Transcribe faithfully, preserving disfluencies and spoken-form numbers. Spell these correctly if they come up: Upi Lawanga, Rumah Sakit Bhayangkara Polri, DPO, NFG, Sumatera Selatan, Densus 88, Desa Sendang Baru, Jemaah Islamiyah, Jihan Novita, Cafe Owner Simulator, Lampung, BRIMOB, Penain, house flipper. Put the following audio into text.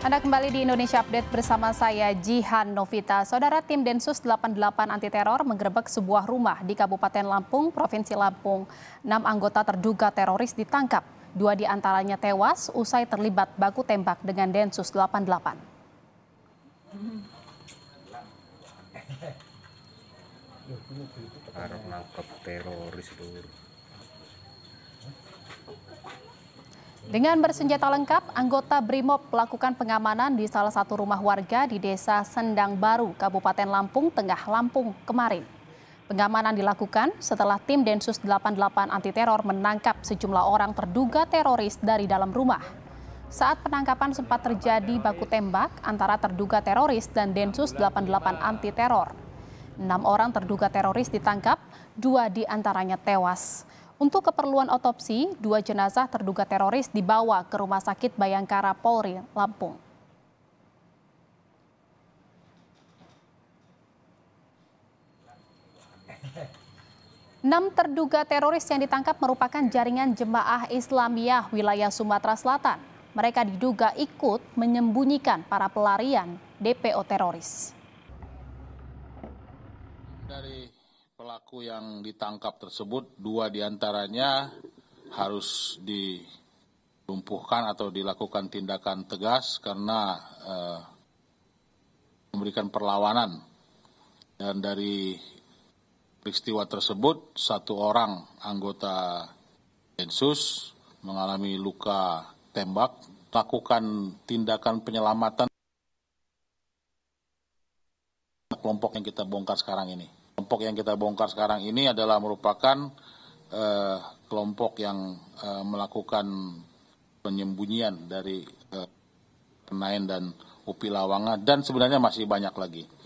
Anda kembali di Indonesia Update bersama saya Jihan Novita. Saudara, tim Densus delapan puluh delapan anti teror menggerebek sebuah rumah di Kabupaten Lampung, Provinsi Lampung. Enam anggota terduga teroris ditangkap. Dua di antaranya tewas usai terlibat baku tembak dengan Densus delapan puluh delapan. Arep nangkep teroris lur. Dengan bersenjata lengkap, anggota BRIMOB melakukan pengamanan di salah satu rumah warga di Desa Sendang Baru, Kabupaten Lampung Tengah, Lampung kemarin. Pengamanan dilakukan setelah tim Densus delapan puluh delapan anti teror menangkap sejumlah orang terduga teroris dari dalam rumah. Saat penangkapan sempat terjadi baku tembak antara terduga teroris dan Densus delapan puluh delapan anti teror. Enam orang terduga teroris ditangkap, dua diantaranya tewas. Untuk keperluan otopsi, dua jenazah terduga teroris dibawa ke Rumah Sakit Bhayangkara Polri, Lampung. Enam terduga teroris yang ditangkap merupakan jaringan Jemaah Islamiyah wilayah Sumatera Selatan. Mereka diduga ikut menyembunyikan para pelarian D P O teroris. Dari pelaku yang ditangkap tersebut, dua diantaranya harus dilumpuhkan atau dilakukan tindakan tegas karena eh, memberikan perlawanan. Dan dari peristiwa tersebut, satu orang anggota Densus mengalami luka tembak, lakukan tindakan penyelamatan kelompok yang kita bongkar sekarang ini. Kelompok yang kita bongkar sekarang ini adalah merupakan eh, kelompok yang eh, melakukan penyembunyian dari eh, Penain dan Upi Lawanga, dan sebenarnya masih banyak lagi.